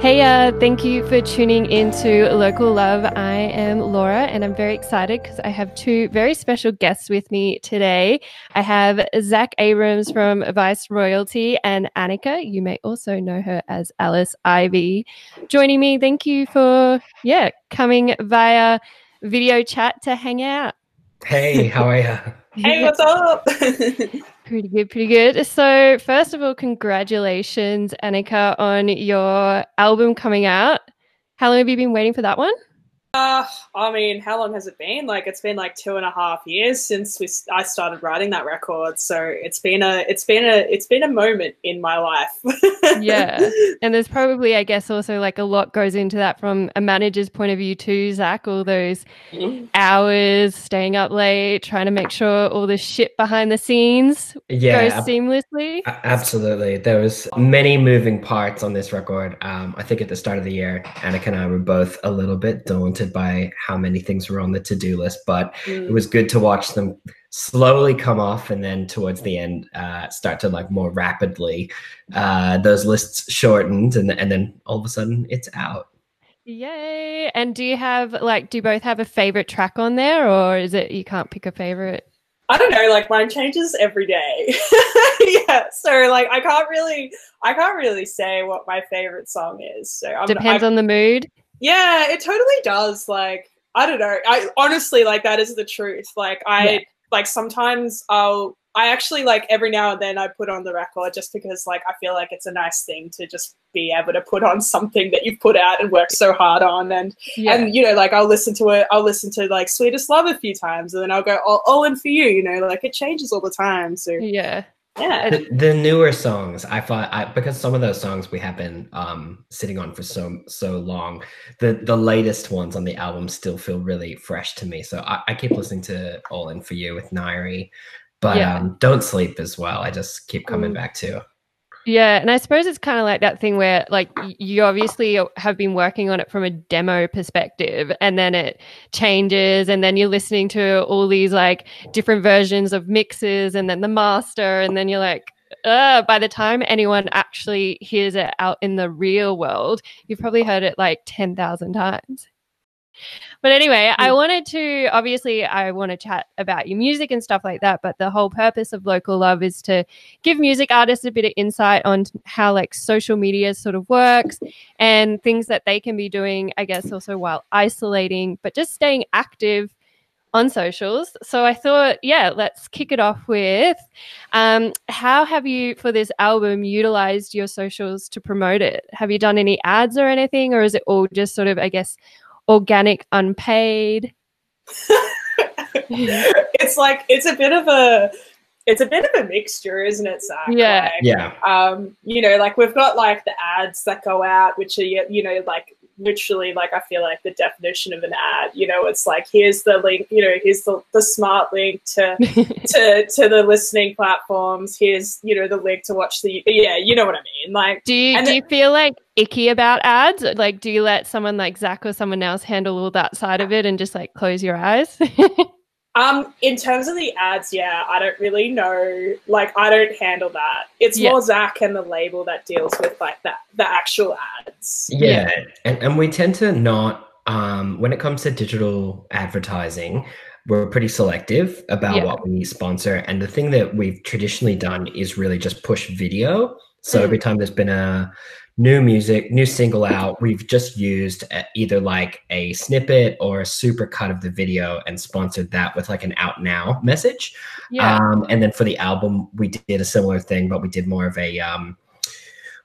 Hey, thank you for tuning into Local Love. I am Laura and I'm very excited because I have two very special guests with me today. I have Zac Abroms from Viceroyalty and Annika, you may also know her as Alice Ivy, joining me. Thank you for, coming via video chat to hang out. Hey, how are you? Hey, what's up? Pretty good. So first of all, congratulations, Annika, on your album coming out. How long have you been waiting for that one? How long has it been? It's been 2.5 years since I started writing that record. So it's been a moment in my life. Yeah. And there's probably, I guess, also a lot goes into that from a manager's point of view too, Zac, all those hours, staying up late, trying to make sure all the shit behind the scenes goes seamlessly. Absolutely. There was many moving parts on this record. I think at the start of the year, Annika and I were both a little bit daunted by how many things were on the to-do list, but it was good to watch them slowly come off, and then towards the end start to more rapidly those lists shortened, and then all of a sudden it's out. Yay. And do you have do you both have a favorite track on there, or is it you can't pick a favorite? I don't know, mine changes every day. Yeah, so I can't really say what my favorite song is, so depends on the mood. Yeah, it totally does. I don't know. I honestly, that is the truth. Sometimes I actually every now and then I put on the record just because I feel it's a nice thing to just be able to put on something that you've put out and worked so hard on, and I'll listen to it. I'll listen to Sweetest Love a few times, and then I'll go all in for you. It changes all the time. So yeah. Yeah. The newer songs, I thought, because some of those songs we have been sitting on for so long, the latest ones on the album still feel really fresh to me. So I keep listening to All In For You with Nairi, but Don't Sleep as well. I just keep coming back to. Yeah, and I suppose it's kind of that thing where you obviously have been working on it from a demo perspective, and then it changes, and then you're listening to all these different versions of mixes, and then the master, and then you're by the time anyone actually hears it out in the real world, you've probably heard it 10,000 times. But anyway, I want to chat about your music and stuff like that, but the whole purpose of Local Love is to give music artists a bit of insight on how social media sort of works and things that they can be doing, I guess, also while isolating, but just staying active on socials. So I thought, let's kick it off with how have you, for this album, utilized your socials to promote it? Have you done any ads or anything, or is it all just sort of, I guess, organic, unpaid? It's a bit of a mixture, isn't it, Zac? Yeah. We've got the ads that go out, which are literally I feel the definition of an ad. It's here's the link, here's the smart link to the listening platforms, here's the link to watch the what I mean. Do you feel icky about ads? Do you let someone like Zac or someone else handle all that side of it and just close your eyes? In terms of the ads, I don't really know. I don't handle that. It's more Zac and the label that deals with the actual ads. Yeah, yeah. And we tend to not, when it comes to digital advertising, we're pretty selective about what we sponsor. And the thing that we've traditionally done is really just push video. So every time there's been a new single out, we've just used either a snippet or a super cut of the video and sponsored that with an out now message. Yeah. And then for the album, we did a similar thing, but we did more of a,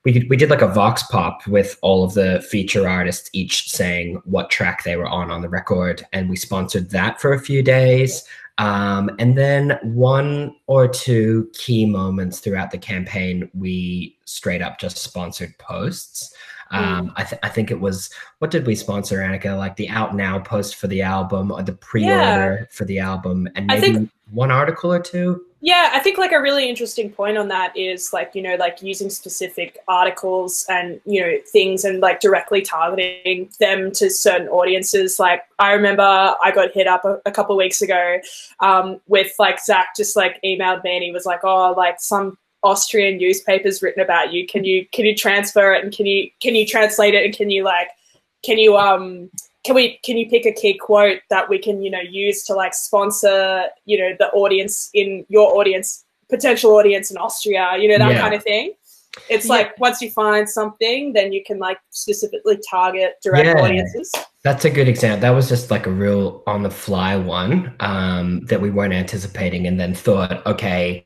we did a vox pop with all of the feature artists, each saying what track they were on the record. And we sponsored that for a few days. And then one or two key moments throughout the campaign, we straight up just sponsored posts. I think it was, what did we sponsor, Annika? The out now post for the album, or the pre-order for the album, and maybe one article or two. Yeah, I think a really interesting point on that is using specific articles and things and directly targeting them to certain audiences. I remember I got hit up a couple of weeks ago with Zac just emailed me, and he was like, oh, some Austrian newspapers written about you. Can you transfer it, and can you translate it, and can you pick a key quote that we can, you know, use to like sponsor, you know, the audience in your audience, potential audience in Austria, you know, that kind of thing. It's like once you find something, then you can like specifically target direct audiences. That's a good example. That was just like a real on the fly one that we weren't anticipating, and then thought, okay,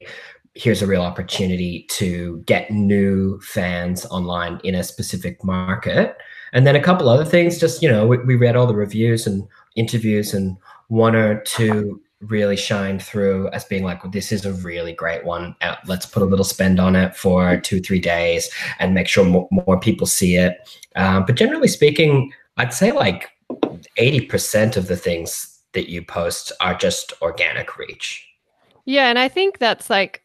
here's a real opportunity to get new fans online in a specific market. And then a couple other things, just, you know, we read all the reviews and interviews, and one or two really shine through as being like, well, this is a really great one. Let's put a little spend on it for 2-3 days and make sure more people see it. But generally speaking, I'd say like 80% of the things that you post are just organic reach. Yeah, and I think that's like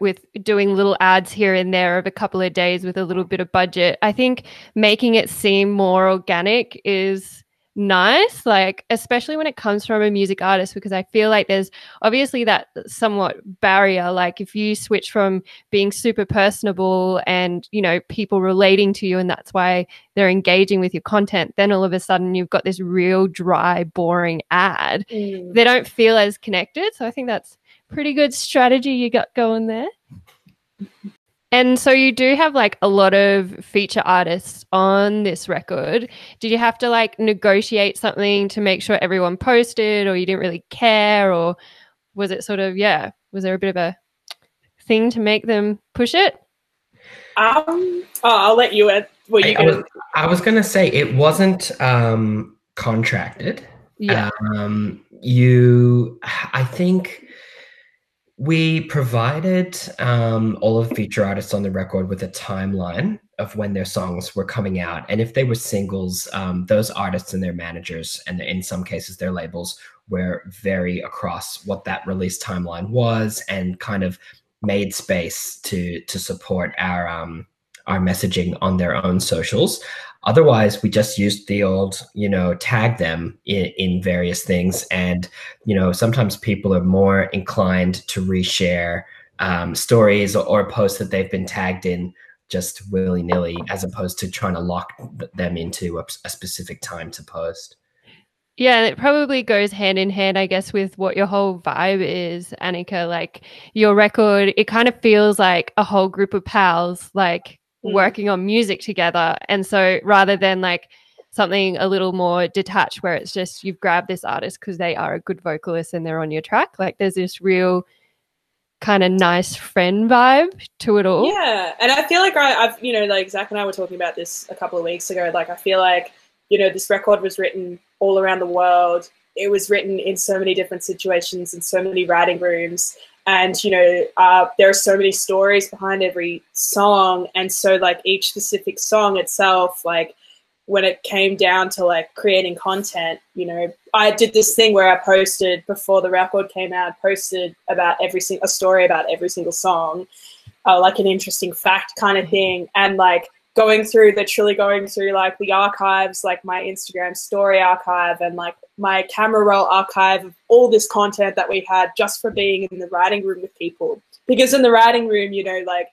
with doing little ads here and there of a couple of days with a little bit of budget, I think making it seem more organic is nice, like especially when it comes from a music artist, because I feel like there's obviously that somewhat barrier. Like if you switch from being super personable and, you know, people relating to you and that's why they're engaging with your content, then all of a sudden you've got this real dry, boring ad. They don't feel as connected. So I think that's pretty good strategy you got going there. And so you do have like a lot of feature artists on this record. Did you have to like negotiate something to make sure everyone posted, or you didn't really care, or was it sort of, yeah, was there a bit of a thing to make them push it? I'll let you add. I was gonna say it wasn't contracted. Yeah. I think we provided all of the feature artists on the record with a timeline of when their songs were coming out. And if they were singles, those artists and their managers, and in some cases their labels, were very across what that release timeline was, and kind of made space to support our messaging on their own socials. Otherwise, we just used the old, you know, tag them in various things. And, you know, sometimes people are more inclined to reshare stories or posts that they've been tagged in just willy-nilly, as opposed to trying to lock them into a specific time to post. Yeah, and it probably goes hand in hand, I guess, with what your whole vibe is, Annika. Like your record, it kind of feels like a whole group of pals, like, working on music together. And so rather than like something a little more detached where it's just you've grabbed this artist because they are a good vocalist and they're on your track, like there's this real kind of nice friend vibe to it all. Yeah, and I feel like I've, you know, like Zac and I were talking about this a couple of weeks ago, like I feel like, you know, this record was written all around the world. It was written in so many different situations and so many writing rooms. And, you know, there are so many stories behind every song. And so, like, each specific song itself, like, when it came down to, like, creating content, you know, I did this thing where I posted, before the record came out, posted about a story about every single song, like an interesting fact kind of thing. And, like, literally going through, like, the archives, like, my Instagram story archive and, like, my camera roll archive of all this content that we had just for being in the writing room with people. Because in the writing room, you know, like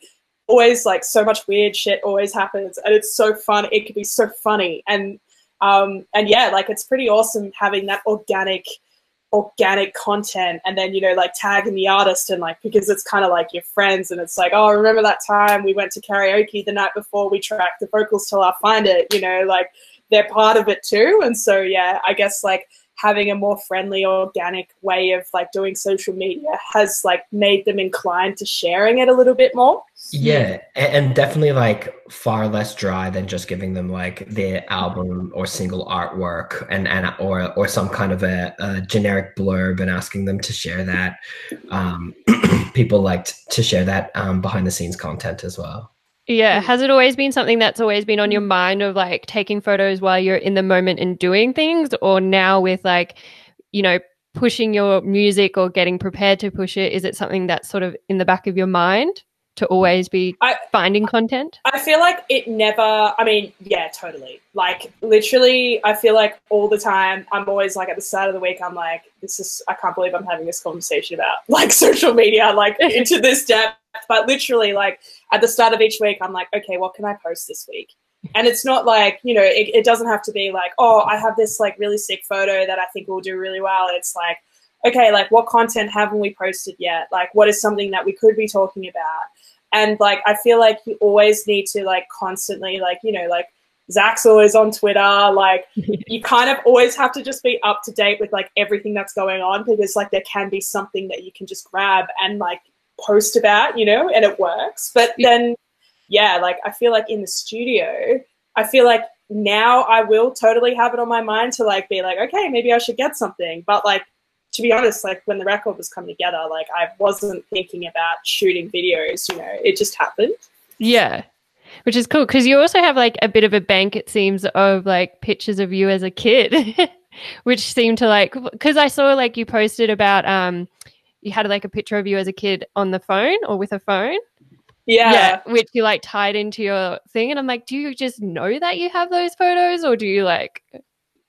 always like so much weird shit always happens, and it's so fun. It could be so funny. And yeah, like it's pretty awesome having that organic content, and then, you know, like tagging the artist, and like, because it's kind of like your friends, and it's like, oh, remember that time we went to karaoke the night before, we tracked the vocals till I find it, you know, like they're part of it too. And so, yeah, I guess like having a more friendly, organic way of like doing social media has like made them inclined to sharing it a little bit more. Yeah, and definitely like far less dry than just giving them like their album or single artwork or some kind of a generic blurb and asking them to share that. People liked to share that behind the scenes content as well. Yeah. Has it always been something that's always been on your mind, of like taking photos while you're in the moment and doing things, or now with like, you know, pushing your music or getting prepared to push it, is it something that's sort of in the back of your mind to always be finding content? I feel like it never, I mean, yeah, totally. Like literally I feel like all the time I'm always like at the start of the week I'm like, this is, I can't believe I'm having this conversation about like social media, like into this depth. But literally like at the start of each week I'm like, okay, what can I post this week? And it's not like, you know, it doesn't have to be like, oh, I have this like really sick photo that I think will do really well. It's like, okay, like what content haven't we posted yet? Like what is something that we could be talking about? And like, I feel like you always need to like constantly like, you know, like Zac's always on Twitter. Like you kind of always have to just be up to date with like everything that's going on, because like there can be something that you can just grab and like post about, you know, and it works. But then, yeah, like I feel like in the studio, I feel like now I will totally have it on my mind to like be like, okay, maybe I should get something. But like, to be honest, like when the record was coming together, like I wasn't thinking about shooting videos, you know, it just happened. Yeah, which is cool because you also have like a bit of a bank, it seems, of like pictures of you as a kid, which seemed to like, because I saw like you posted about you had like a picture of you as a kid on the phone or with a phone. Yeah. Which you like tied into your thing. And I'm like, do you just know that you have those photos or do you like...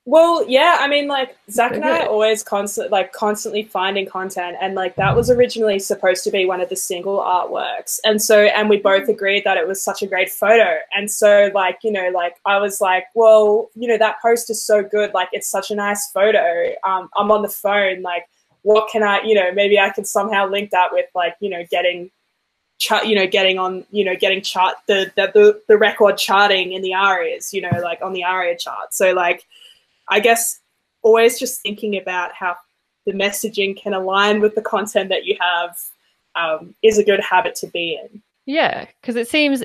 Well, yeah, I mean, like, Zac and I are always constantly finding content, and, like, that was originally supposed to be one of the single artworks, and so, and we both agreed that it was such a great photo, and so, like, you know, like, I was like, well, you know, that post is so good, like, it's such a nice photo, I'm on the phone, like, what can I, you know, maybe I can somehow link that with, like, you know, getting on, the record charting in the ARIAs, you know, like, on the ARIA chart, so, like, I guess always just thinking about how the messaging can align with the content that you have is a good habit to be in. Yeah, because it seems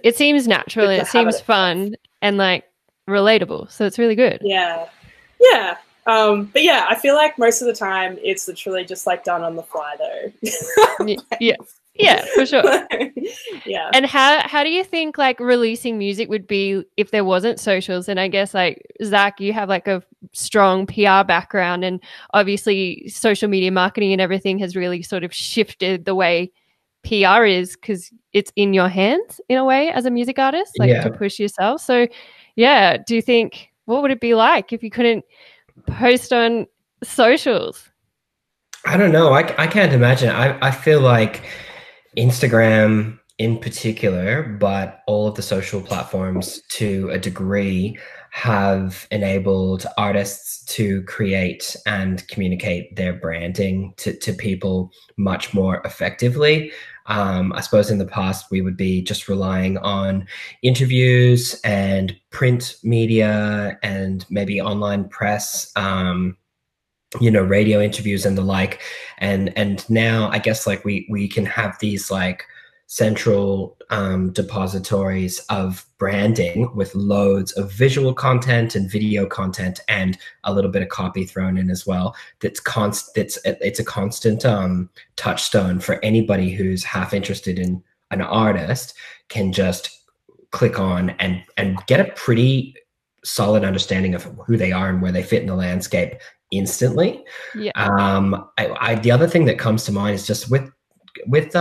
natural and it seems fun and like relatable, so it's really good. Yeah. But yeah, I feel like most of the time it's literally just like done on the fly, though. Yeah, for sure. Yeah. And how do you think like releasing music would be if there wasn't socials? And I guess like Zac, you have like a strong PR background, and obviously social media marketing and everything has really sort of shifted the way PR is, because it's in your hands in a way as a music artist, like to push yourself. So yeah, do you think, what would it be like if you couldn't post on socials? I don't know. I can't imagine. I feel like Instagram in particular, but all of the social platforms to a degree, have enabled artists to create and communicate their branding to people much more effectively. I suppose in the past we would be just relying on interviews and print media and maybe online press, you know, radio interviews and the like, and now I guess like we can have these like central depositories of branding with loads of visual content and video content and a little bit of copy thrown in as well. It's a constant touchstone for anybody who's half interested in an artist, can just click on and get a pretty solid understanding of who they are and where they fit in the landscape instantly. Yeah. The other thing that comes to mind is just with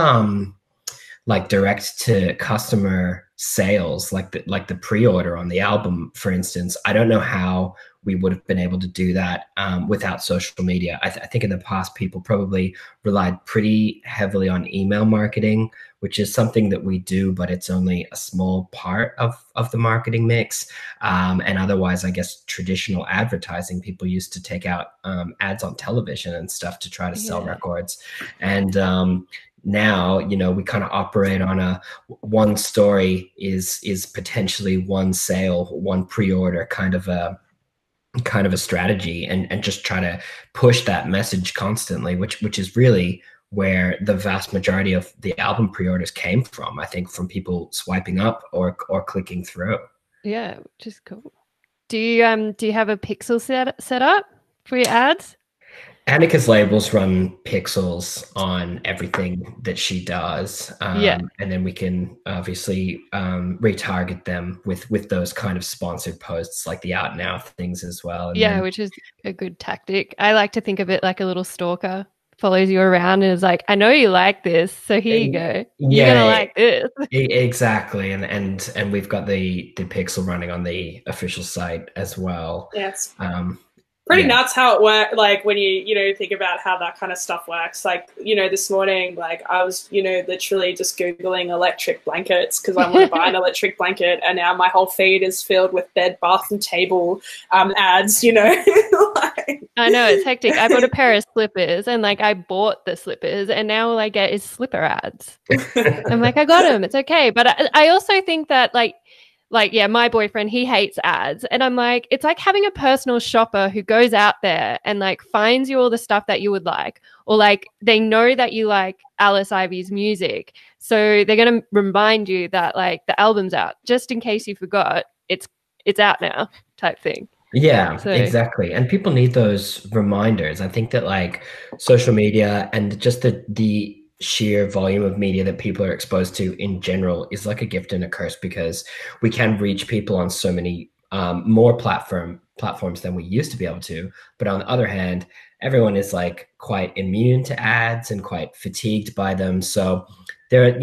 like direct to customer sales, like the pre-order on the album, for instance. I don't know how we would have been able to do that without social media. I think in the past people probably relied pretty heavily on email marketing, which is something that we do, but it's only a small part of the marketing mix. And otherwise, I guess traditional advertising, people used to take out ads on television and stuff to try to sell records. And now, you know, we kind of operate on a one story is potentially one sale, one pre-order kind of a strategy, and just try to push that message constantly, which is really where the vast majority of the album pre-orders came from, I think, from people swiping up or clicking through. Yeah, which is cool. Do you have a pixel set up for your ads? Annika's labels run pixels on everything that she does, and then we can obviously retarget them with those kind of sponsored posts, like the out now things as well. And which is a good tactic. I like to think of it like a little stalker follows you around and is like, I know you like this, so here you go. You're going to like this. Exactly. And we've got the pixel running on the official site as well. Yes. Pretty nuts how it works, like when you think about how that kind of stuff works. Like, this morning, like I was, literally just Googling electric blankets because I want to buy an electric blanket, and now my whole feed is filled with bed, bath and table ads, like. I know, it's hectic. I bought a pair of slippers and like I bought the slippers and now all I get is slipper ads. I'm like, I got them, it's okay. But I also think that like, my boyfriend, he hates ads. And I'm like, it's like having a personal shopper who goes out there and like finds you all the stuff that you would like, or like they know that you like Alice Ivy's music, so they're going to remind you that like the album's out just in case you forgot, it's out now type thing. Yeah, so. Exactly. And people need those reminders. I think that like social media and just the sheer volume of media that people are exposed to in general is like a gift and a curse, because we can reach people on so many more platforms than we used to be able to. But on the other hand, everyone is like quite immune to ads and quite fatigued by them. So there,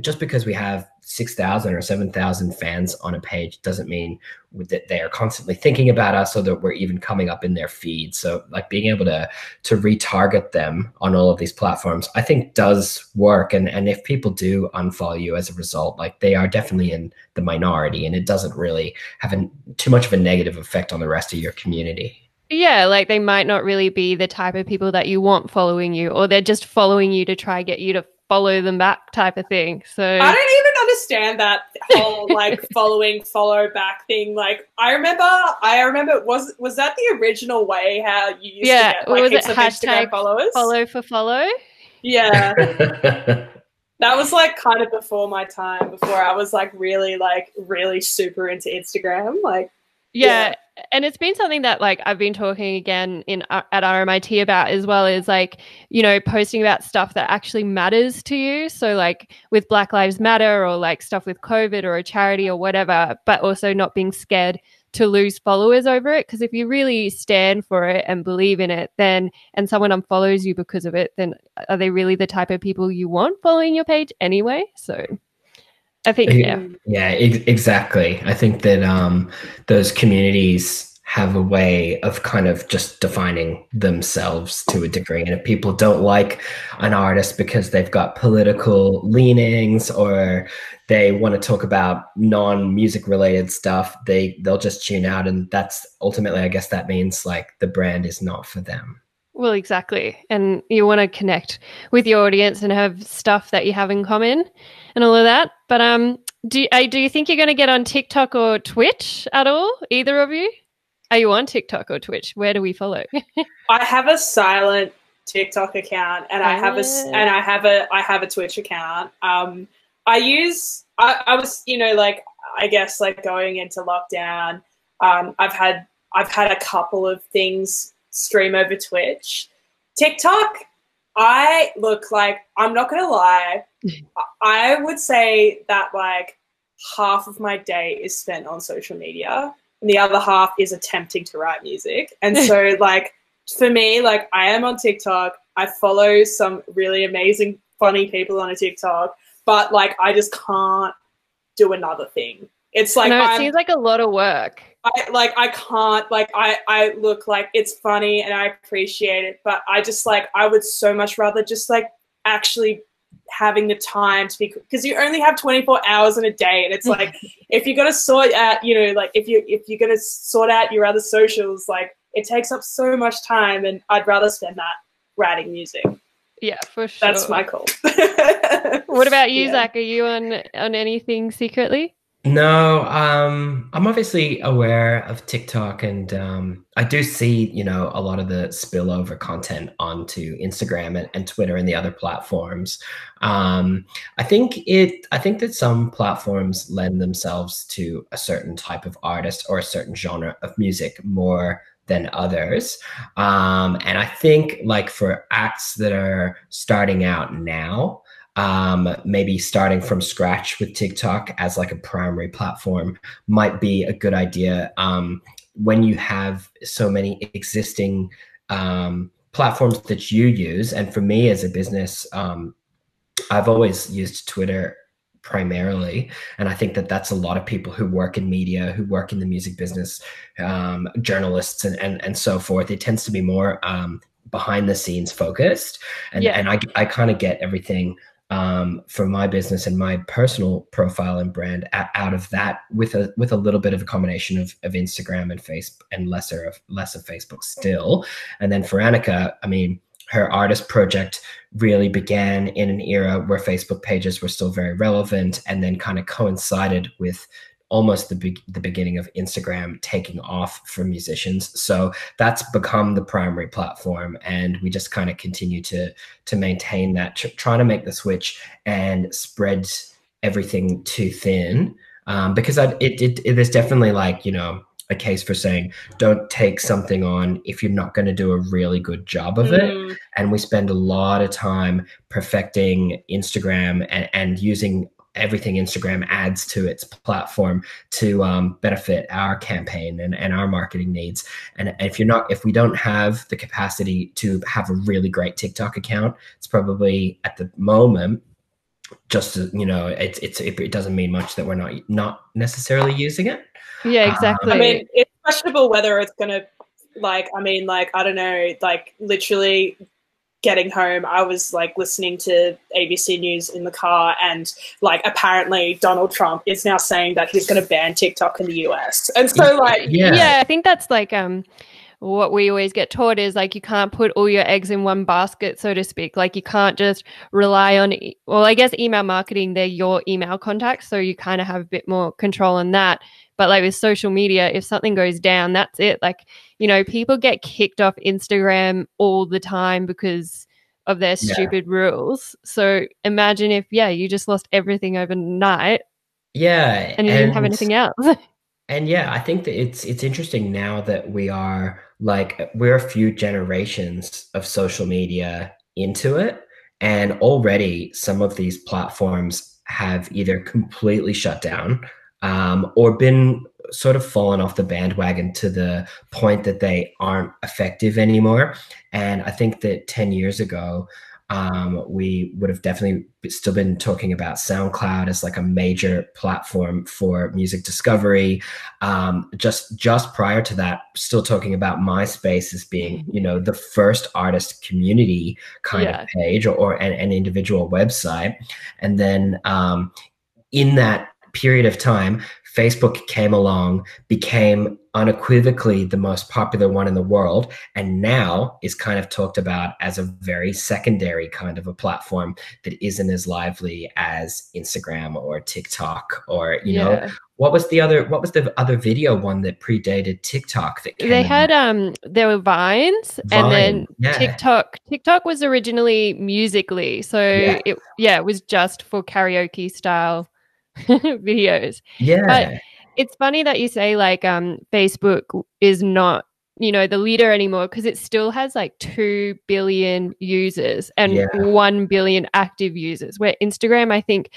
just because we have 6,000 or 7,000 fans on a page doesn't mean that they are constantly thinking about us or that we're even coming up in their feed. So like being able to retarget them on all of these platforms, I think does work. And if people do unfollow you as a result, like they are definitely in the minority, and it doesn't really have too much of a negative effect on the rest of your community. Yeah, like they might not really be the type of people that you want following you, or they're just following you to try get you to follow them back type of thing. So I don't even understand that whole like follow back thing. Like I remember was that the original way how you used to get, like, was it hashtag followers? Follow for follow? Yeah. That was like kind of before my time, before I was really super into Instagram. Like Yeah. And it's been something that like I've been talking again at RMIT about as well, is like, posting about stuff that actually matters to you. So like with Black Lives Matter or like stuff with COVID or a charity or whatever, but also not being scared to lose followers over it. Because if you really stand for it and believe in it, then, and someone unfollows you because of it, then are they really the type of people you want following your page anyway? So I think, yeah, exactly. I think that those communities have a way of kind of just defining themselves to a degree. And if people don't like an artist because they've got political leanings or they want to talk about non-music related stuff, they'll just tune out. And that's ultimately, I guess that means like the brand is not for them. Well, exactly. And you want to connect with your audience and have stuff that you have in common and all of that. But do you think you're going to get on TikTok or Twitch at all, either of you? Are you on TikTok or Twitch? Where do we follow? I have a silent TikTok account, and I have a Twitch account. I was going into lockdown, I've had a couple of things stream over Twitch. TikTok, I'm not gonna lie, I would say that like half of my day is spent on social media and the other half is attempting to write music. And so like for me, like I am on TikTok, I follow some really amazing funny people on a TikTok, but like I just can't do another thing. It's like it seems like a lot of work. I it's funny and I appreciate it, but I just like, I would so much rather just like actually having the time to be, because you only have 24 hours in a day, and it's like if you're gonna sort out, like if you're gonna sort out your other socials, like it takes up so much time, and I'd rather spend that writing music. Yeah, for sure. That's my call. What about you, Zac? Are you on anything secretly? No, I'm obviously aware of TikTok, and I do see, a lot of the spillover content onto Instagram and Twitter and the other platforms. I think that some platforms lend themselves to a certain type of artist or a certain genre of music more than others. And I think like for acts that are starting out now, maybe starting from scratch with TikTok as like a primary platform might be a good idea when you have so many existing platforms that you use. And for me as a business, I've always used Twitter primarily. And I think that that's a lot of people who work in media, who work in the music business, journalists and so forth. It tends to be more behind the scenes focused. And, yeah. And I kind of get everything for my business and my personal profile and brand out of that, with a little bit of a combination of Instagram and Facebook, and less of Facebook still. And then for Annika, I mean, her artist project really began in an era where Facebook pages were still very relevant, and then kind of coincided with almost the beginning of Instagram taking off for musicians. So that's become the primary platform, and we just kind of continue to maintain that, trying to make the switch and spread everything too thin, because there's definitely, like, you know, a case for saying don't take something on if you're not going to do a really good job of it. And we spend a lot of time perfecting Instagram and using everything Instagram adds to its platform to benefit our campaign and our marketing needs. And if we don't have the capacity to have a really great TikTok account, it's probably at the moment just, you know, it doesn't mean much that we're not necessarily using it. Yeah, exactly. I mean, it's questionable whether it's going to, like, I mean, like, I don't know, like, literally getting home, I was like listening to ABC News in the car, and like apparently Donald Trump is now saying that he's going to ban TikTok in the US. And so like, yeah, I think that's like what we always get taught is like you can't put all your eggs in one basket, so to speak. Like you can't just rely on, well, I guess email marketing, they're your email contacts, so you kind of have a bit more control on that. But like with social media, if something goes down, that's it. Like, you know, people get kicked off Instagram all the time because of their stupid rules. So imagine if, yeah, you just lost everything overnight. Yeah. And you didn't have anything else. And yeah, I think that it's interesting now that we are like, we're a few generations of social media into it. And already some of these platforms have either completely shut down or been sort of fallen off the bandwagon to the point that they aren't effective anymore. And I think that 10 years ago, we would have definitely still been talking about SoundCloud as like a major platform for music discovery. Just prior to that, still talking about MySpace as being, you know, the first artist community kind of page or an individual website. And then in that period of time, Facebook came along, became unequivocally the most popular one in the world, and now is kind of talked about as a very secondary kind of a platform that isn't as lively as Instagram or TikTok or, you know, what was the other video one that predated TikTok? That came there were Vines, and then TikTok. TikTok was originally Musical.ly, so it was just for karaoke style videos. But it's funny that you say like Facebook is not, you know, the leader anymore, because it still has like 2 billion users and 1 billion active users, where Instagram, I think,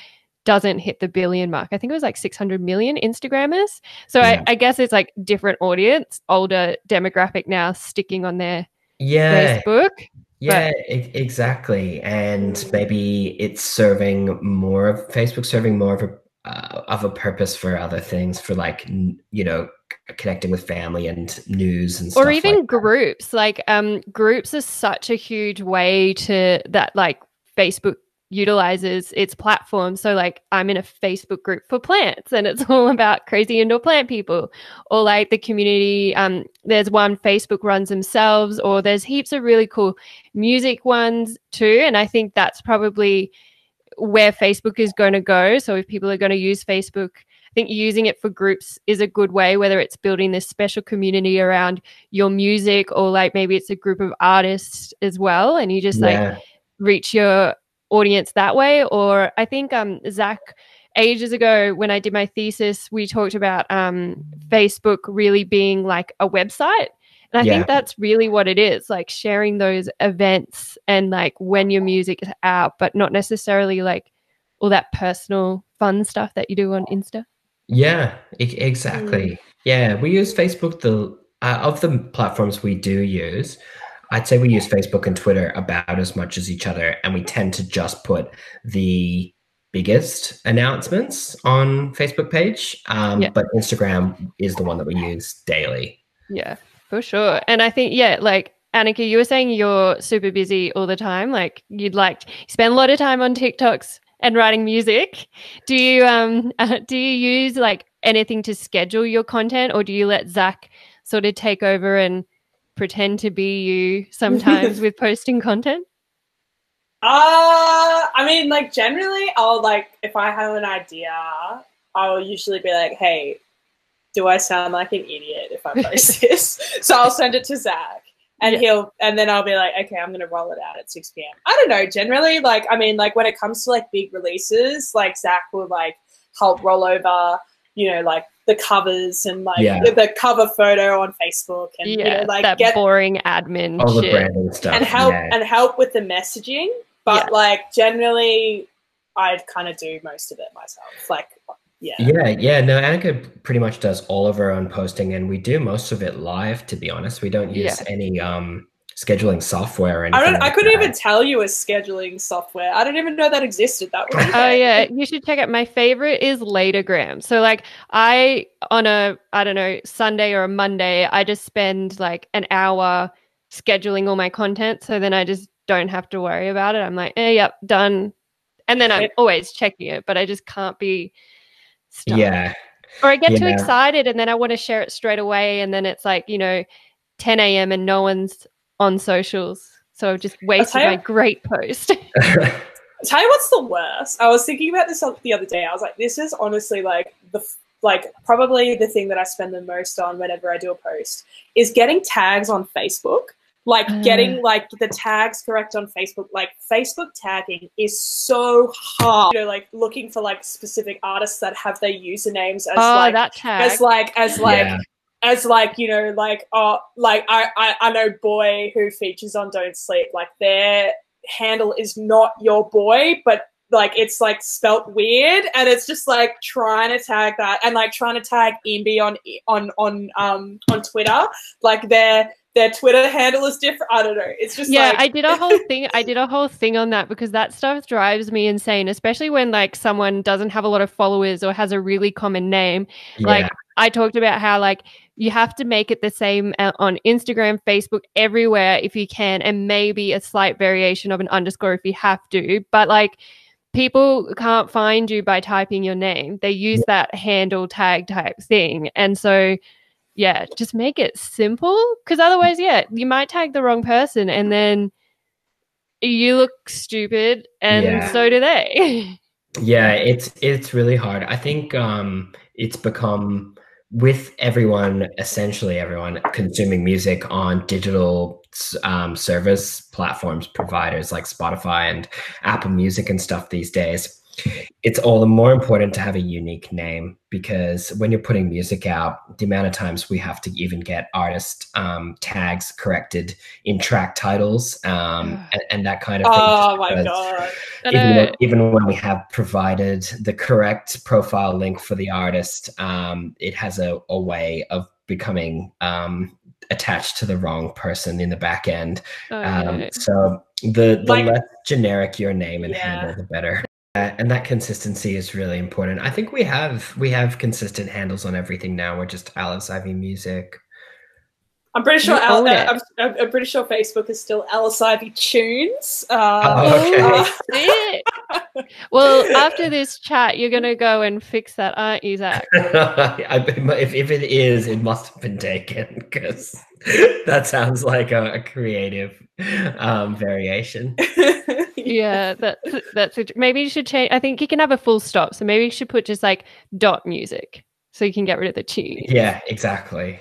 doesn't hit the billion mark. I think it was like 600 million Instagrammers. So I guess it's like different audience, older demographic now sticking on their Facebook. Yeah, exactly. And maybe it's serving more of a purpose for other things, for like, you know, connecting with family and news and stuff. Or even like groups. Like groups are such a huge way to that, like Facebook utilizes its platform. So like I'm in a Facebook group for plants, and it's all about crazy indoor plant people, or like the community, there's one Facebook runs themselves, or there's heaps of really cool music ones too. And I think that's probably where Facebook is going to go. So if people are going to use Facebook, I think using it for groups is a good way, whether it's building this special community around your music, or like maybe it's a group of artists as well, and you just like reach your audience that way. Or I think Zac, ages ago when I did my thesis, we talked about Facebook really being like a website, and I think that's really what it is, like sharing those events and like when your music is out, but not necessarily like all that personal fun stuff that you do on Insta. Exactly. We use Facebook, the of the platforms we do use, I'd say we use Facebook and Twitter about as much as each other, and we tend to just put the biggest announcements on Facebook page. But Instagram is the one that we use daily. Yeah, for sure. And I think, yeah, like Annika, you were saying you're super busy all the time. Like you'd like spend a lot of time on TikToks and writing music. Do you use like anything to schedule your content, or do you let Zac sort of take over and pretend to be you sometimes with posting content? I mean, like generally I'll like, if I have an idea, I'll usually be like, hey, do I sound like an idiot if I post this? So I'll send it to Zac and then I'll be like, okay, I'm going to roll it out at 6 p.m. I don't know. Generally, like, I mean, like when it comes to like big releases, like Zac will like help roll over, you know, like the covers and like the cover photo on Facebook and you know, like that get boring admin all shit. The branding stuff and help with the messaging. But like generally I kind of do most of it myself. Like, no, Annika pretty much does all of her own posting, and we do most of it live, to be honest. We don't use any scheduling software. And I couldn't even tell you a scheduling software. I don't even know that existed that way. Oh yeah, you should check out. My favorite is Latergram. So like on a Sunday or a Monday, I just spend like an hour scheduling all my content. So then I just don't have to worry about it. I'm like, done. And then I'm always checking it, but I just can't be stuck. Yeah. Or I get too excited and then I want to share it straight away. And then it's like, you know, 10 a.m. and no one's on socials, so I've just wasted my great post. Tell you what's the worst. I was thinking about this the other day. I was like, this is honestly like probably the thing that I spend the most on whenever I do a post is getting tags on Facebook. Like getting like the tags correct on Facebook. Like Facebook tagging is so hard. You know, like looking for like specific artists that have their usernames as you know, like I know Boy who features on Don't Sleep, like their handle is not your boy, but like it's like spelt weird, and it's just like trying to tag that, and like trying to tag Imbi on Twitter, like their Twitter handle is different. I don't know. It's just I did a whole thing on that, because that stuff drives me insane, especially when like someone doesn't have a lot of followers or has a really common name. Yeah. Like I talked about how like you have to make it the same on Instagram, Facebook, everywhere if you can, and maybe a slight variation of an underscore if you have to. But like people can't find you by typing your name. They use that handle tag type thing. And so yeah, just make it simple, because otherwise, yeah, you might tag the wrong person and then you look stupid, and so do they. Yeah, it's really hard. I think it's become, with essentially everyone consuming music on digital service platforms, providers like Spotify and Apple Music and stuff these days, it's all the more important to have a unique name, because when you're putting music out, the amount of times we have to even get artist tags corrected in track titles and that kind of thing. Oh my God. Even when we have provided the correct profile link for the artist, it has a way of becoming attached to the wrong person in the back end. So the less generic your name and handle, the better. And that consistency is really important. I think we have consistent handles on everything now. We're just Alice Ivy Music. I'm pretty sure I'm pretty sure Facebook is still Alice Ivy Tunes. Okay. Well, after this chat, you're going to go and fix that, aren't you, Zac? If it is, it must have been taken, because that sounds like a creative variation. Yeah, maybe you should change. I think you can have a full stop, so maybe you should put just like .music, so you can get rid of the cheese. Yeah, exactly.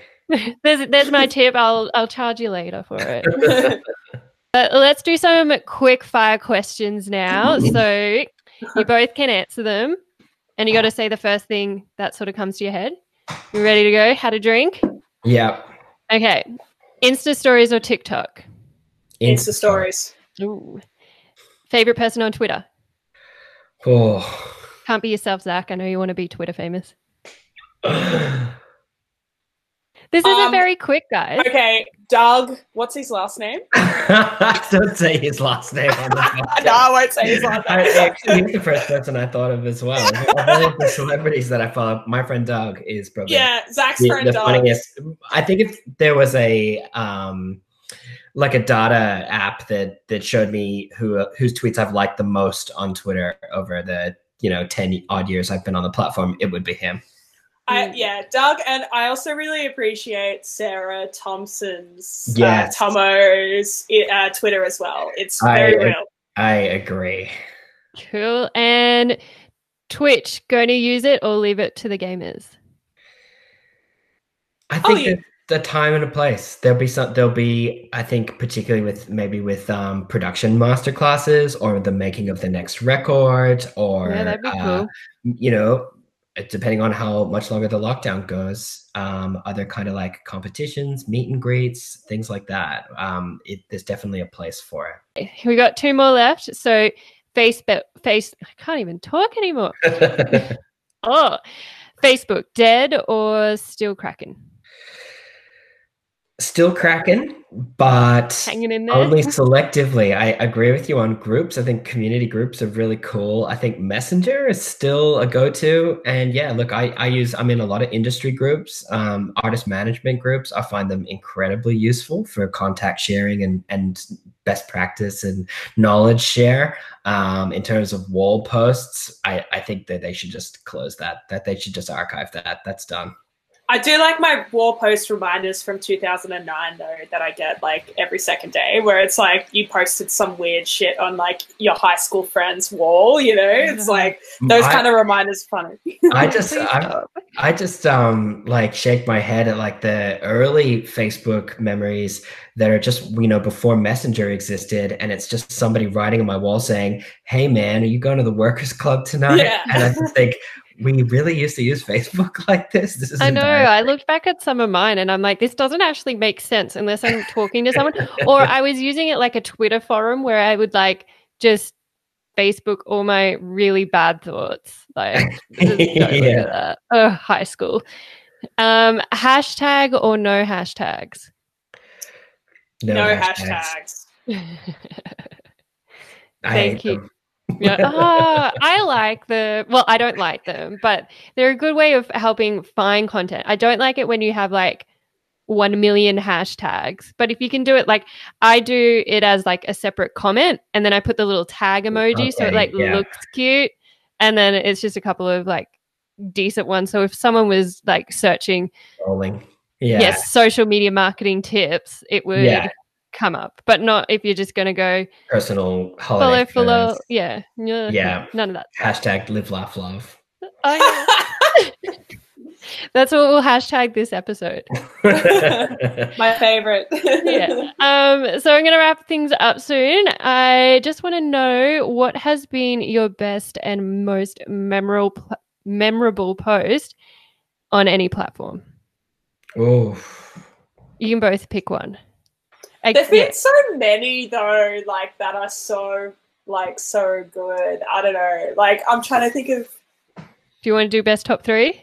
There's my tip. I'll charge you later for it. Let's do some quick fire questions now, so you both can answer them, and you got to say the first thing that sort of comes to your head. You ready to go? Had a drink? Yeah. Okay. Insta stories or TikTok? Insta stories. Ooh. Favorite person on Twitter? Oh. Can't be yourself, Zac. I know you want to be Twitter famous. This isn't very quick, guys. Okay. Doug, what's his last name? Don't say his last name on the podcast. No, I won't say his last name. Actually, he's the first person I thought of as well. Of all of the celebrities that I follow, my friend Doug is probably Zac's friend Doug. Funniest. I think if there was a like a data app that showed me whose tweets I've liked the most on Twitter over the 10 odd years I've been on the platform, it would be him. Doug, and I also really appreciate Sarah Thompson's, Tomo's Twitter as well. It's very real. I agree. Cool. And Twitch, going to use it or leave it to the gamers? I think the time and a place. There'll be I think particularly with production masterclasses or the making of the next record or that'd be cool. Depending on how much longer the lockdown goes, other kind of like competitions, meet and greets, things like that. There's definitely a place for it. We got 2 more left. So Facebook, I can't even talk anymore. Facebook, dead or still cracking? Still cracking, but hanging in there. Only selectively. I agree with you on groups. I think community groups are really cool. I think Messenger is still a go-to. And yeah, look, I'm in a lot of industry groups, artist management groups. I find them incredibly useful for contact sharing and best practice and knowledge share. In terms of wall posts, I think that they should just close that they should just archive that. That's done. I do like my wall post reminders from 2009 though, that I get like every second day, where it's like you posted some weird shit on like your high school friend's wall, It's like those kind of reminders are funny. I just like shake my head at like the early Facebook memories that are just, before Messenger existed, and it's just somebody writing on my wall saying, "Hey man, are you going to the workers club tonight?" Yeah. And I just think, we really used to use Facebook like this. This is I looked back at some of mine and I'm like, this doesn't actually make sense unless I'm talking to someone. Or I was using it like a Twitter forum where I would like just Facebook all my really bad thoughts. Like, that. Oh, high school. Hashtag or no hashtags? No hashtags. Thank you. I like the, I don't like them, but they're a good way of helping find content. I don't like it when you have like 1 million hashtags, but if you can do it, like I do it as like a separate comment and then I put the little tag emoji so it looks cute, and then it's just a couple of like decent ones. So if someone was like searching social media marketing tips, it would come up, but not if you're just going to go personal holiday follow. Yeah, none of that. Hashtag live, laugh, love. That's what we'll hashtag this episode. My favorite. So I'm going to wrap things up soon. I just want to know, what has been your best and most memorable post on any platform? Oh, you can both pick one. There've been so many though, like that are so good. I don't know. Like I'm trying to think of. Do you want to do best top 3?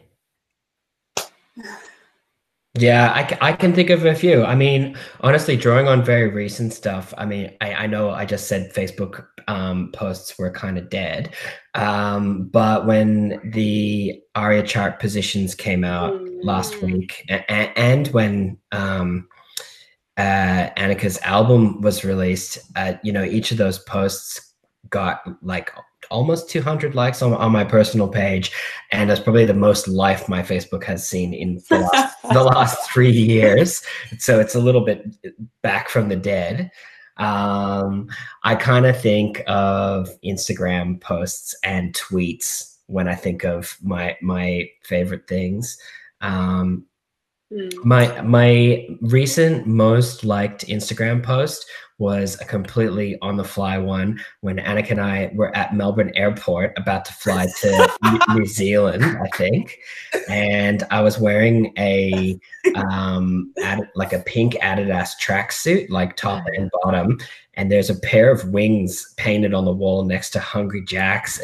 Yeah, I can think of a few. I mean, honestly, drawing on very recent stuff. I mean, I know I just said Facebook posts were kind of dead, but when the ARIA chart positions came out last week, and when Annika's album was released, each of those posts got like almost 200 likes on my personal page, and that's probably the most life my Facebook has seen in the last 3 years. So it's a little bit back from the dead. I kind of think of Instagram posts and tweets when I think of my favorite things. My recent most liked Instagram post was a completely on the fly one when Annika and I were at Melbourne Airport about to fly to New Zealand, I think. And I was wearing a like a pink Adidas tracksuit, like top and bottom. And there's a pair of wings painted on the wall next to Hungry Jack's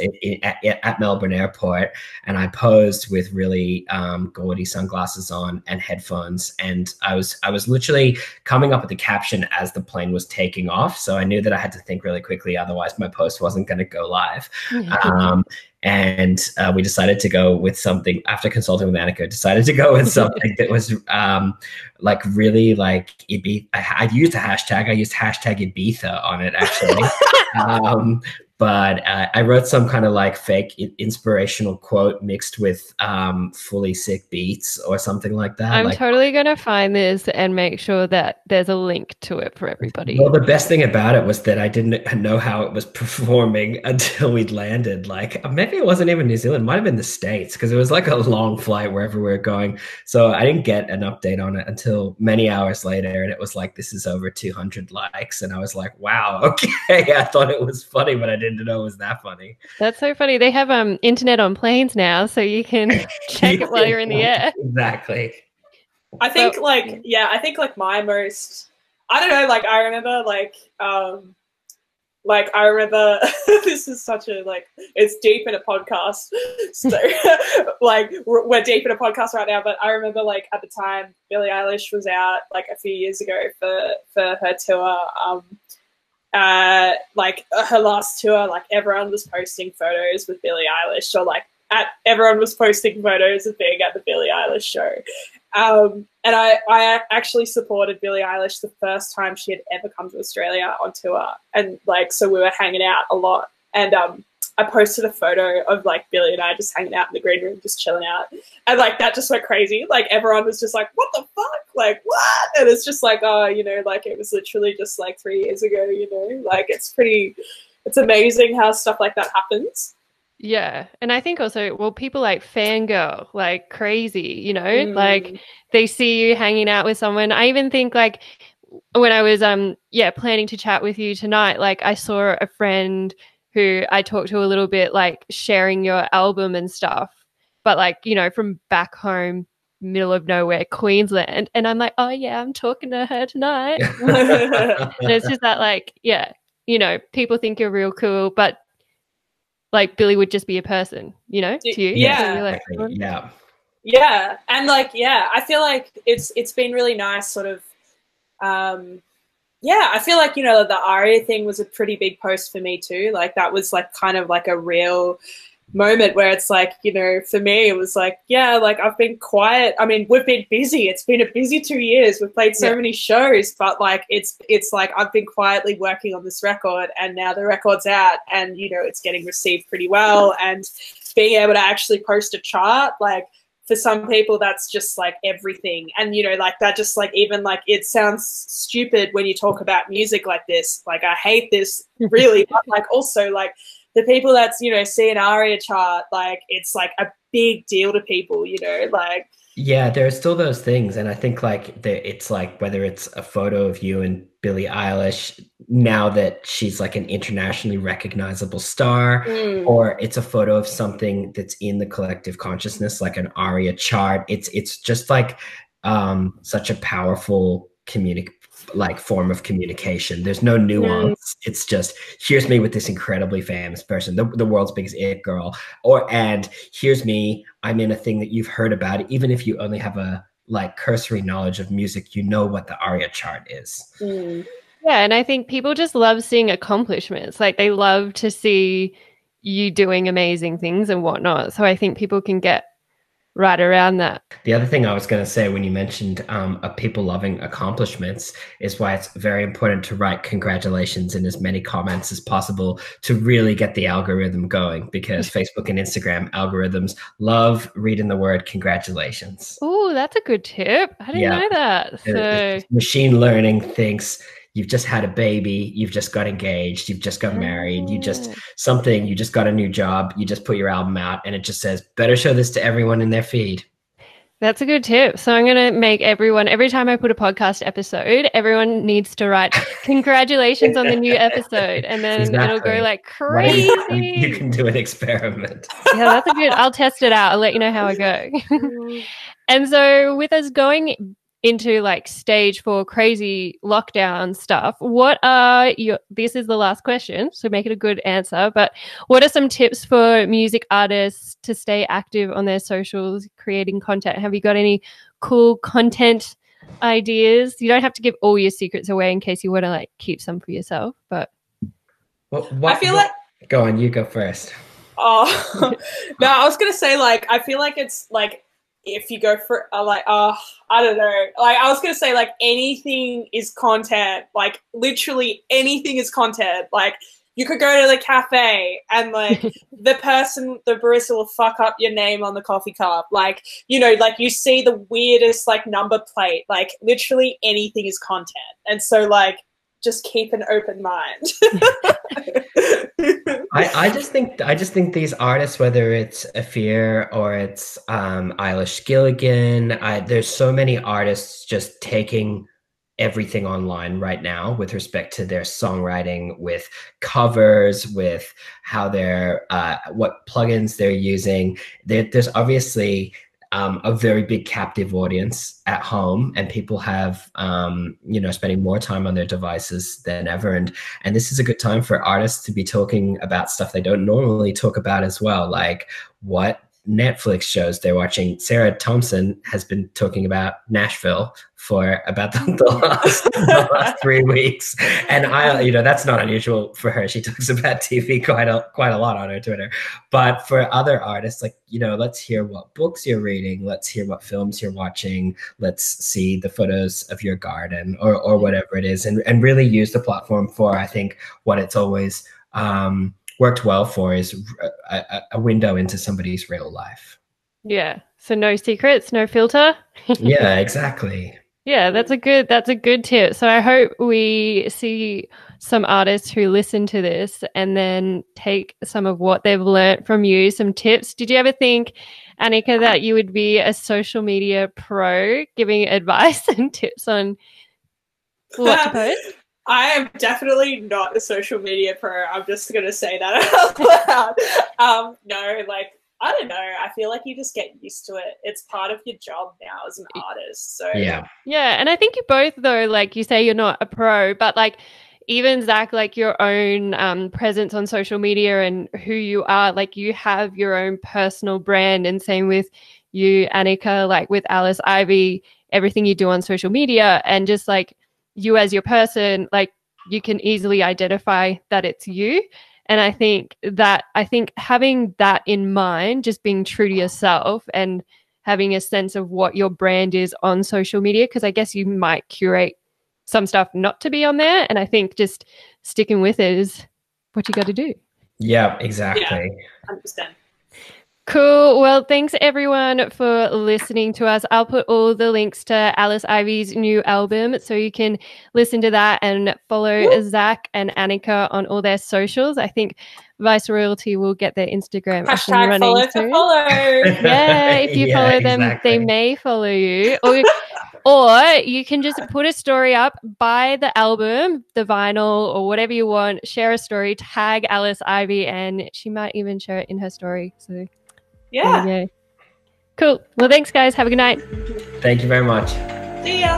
at Melbourne Airport. And I posed with really gaudy sunglasses on and headphones. And I was literally coming up with the caption as the plane was taking off. So I knew that I had to think really quickly. Otherwise, my post wasn't going to go live. And we decided to go with something, after consulting with Annika, decided to go with something that was like really like Ibiza. I used a hashtag. I used hashtag Ibiza on it, actually. But I wrote some kind of like fake inspirational quote mixed with fully sick beats or something like that. I'm like, totally going to find this and make sure that there's a link to it for everybody. Well, the best thing about it was that I didn't know how it was performing until we'd landed. Like, maybe it wasn't even New Zealand. It might have been the States, because it was like a long flight wherever we were going. So I didn't get an update on it until many hours later. And it was like, this is over 200 likes. And I was like, wow, okay. I thought it was funny, but I didn't. To know it was that funny. That's so funny. They have internet on planes now, so you can check it while you're in the air. Exactly. I think my most, I don't know, like I remember this is such a it's deep in a podcast, so like we're deep in a podcast right now, but I remember like at the time Billie Eilish was out like a few years ago for her tour. Her last tour, like everyone was posting photos with Billie Eilish, or like everyone was posting photos of being at the Billie Eilish show. And I actually supported Billie Eilish the first time she had ever come to Australia on tour, and like so we were hanging out a lot, and I posted a photo of like Billie and I just hanging out in the green room, just chilling out, and like that just went crazy. Like everyone was just like, "What the fuck? Like what?" And it's just like, oh, you know, like it was literally just like 3 years ago. You know, like it's amazing how stuff like that happens. Yeah, and I think also, well, people like fangirl like crazy. You know, like they see you hanging out with someone. I even think like when I was planning to chat with you tonight, like I saw a friend who I talked to a little bit, like sharing your album and stuff, but like, you know, from back home, middle of nowhere, Queensland. And I'm like, oh yeah, I'm talking to her tonight. And it's just that like, yeah, you know, people think you're real cool, but like Billie would just be a person, you know, to you. Yeah. So like, oh. Yeah. And like, yeah, I feel like it's been really nice sort of, yeah, I feel like, you know, the ARIA thing was a pretty big post for me too. Like that was like kind of like a real moment where it's like, you know, for me it was like, yeah, like I've been quiet. I mean, we've been busy. It's been a busy 2 years. We've played so many shows, but like it's like I've been quietly working on this record, and now the record's out, and, you know, it's getting received pretty well, and being able to actually post a chart, like, for some people that's just like everything. And, you know, like that just like, even like it sounds stupid when you talk about music like this, like I hate this really, but like also like the people that's, you know, see an ARIA chart, like it's like a big deal to people, you know, like. Yeah, there are still those things. And I think like it's like whether it's a photo of you and Billie Eilish now that she's like an internationally recognizable star, or it's a photo of something that's in the collective consciousness, like an ARIA chart. It's just like such a powerful form of communication. There's no nuance. It's just, here's me with this incredibly famous person, the world's biggest it girl, or, and here's me, I'm in a thing that you've heard about. Even if you only have a like cursory knowledge of music, you know what the ARIA chart is. Yeah, and I think people just love seeing accomplishments. Like they love to see you doing amazing things and whatnot. So I think people can get right around that. The other thing I was going to say when you mentioned people loving accomplishments is why it's very important to write congratulations in as many comments as possible to really get the algorithm going, because Facebook and Instagram algorithms love reading the word congratulations. Oh, that's a good tip. I didn't know that. So machine learning thinks you've just had a baby, you've just got engaged, you've just got married, you just got a new job, you just put your album out, and it just says, better show this to everyone in their feed. That's a good tip. So I'm going to make everyone, every time I put a podcast episode, everyone needs to write, congratulations on the new episode. And then exactly. It'll go like crazy. You can do an experiment. Yeah, that's a good, I'll test it out. I'll let you know how I go. And so with us going into like stage 4 crazy lockdown stuff, what are your, this is the last question, so make it a good answer, but what are some tips for music artists to stay active on their socials, creating content? Have you got any cool content ideas? You don't have to give all your secrets away in case you want to like keep some for yourself, but. Well, I feel like. Go on, you go first. Oh, no, I was going to say like, I feel like it's like, if you go for like, I don't know. Like I was going to say like anything is content, like literally anything is content. Like you could go to the cafe and like the person, the barista will fuck up your name on the coffee cup. Like, you know, like you see the weirdest like number plate, like literally anything is content. And so like, just keep an open mind. I just think these artists, whether it's Afear or it's Eilish Gilligan, there's so many artists just taking everything online right now with respect to their songwriting, with covers, with how they're what plugins they're using. There's obviously a very big captive audience at home, and people have, you know, spending more time on their devices than ever. And this is a good time for artists to be talking about stuff they don't normally talk about as well, like what Netflix shows they're watching. Sarah Thompson has been talking about Nashville for about the last 3 weeks. And you know, that's not unusual for her. She talks about TV quite a lot on her Twitter. But for other artists, like, you know, let's hear what books you're reading. Let's hear what films you're watching. Let's see the photos of your garden or whatever it is, and really use the platform for, I think, what it's always worked well for, is a window into somebody's real life. Yeah. So no secrets, no filter. Yeah, exactly. Yeah, that's a good tip. So I hope we see some artists who listen to this and then take some of what they've learnt from you, some tips. Did you ever think, Annika, that you would be a social media pro giving advice and tips on what to post? I am definitely not a social media pro. I'm just going to say that out loud. No, like, I don't know. I feel like you just get used to it. It's part of your job now as an artist. So yeah. And I think you both, though, like you say, you're not a pro, but like even Zac, like your own presence on social media and who you are, like you have your own personal brand. And same with you, Annika, like with Alice Ivy, everything you do on social media, and just like you as your person, like you can easily identify that it's you. And I think having that in mind, just being true to yourself and having a sense of what your brand is on social media, because I guess you might curate some stuff not to be on there. And I think just sticking with it is what you got to do. Yeah, exactly. Yeah, 100%. Cool. Well, thanks everyone for listening to us. I'll put all the links to Alice Ivy's new album so you can listen to that and follow Zac and Annika on all their socials. I think Viceroyalty will get their Instagram up and running. #follow for follow. Yeah, if you follow them, exactly. They may follow you. Or you can just put a story up, buy the album, the vinyl, or whatever you want, share a story, tag Alice Ivy, and she might even share it in her story. So yeah. Cool. Well, thanks guys. Have a good night. Thank you very much. See ya.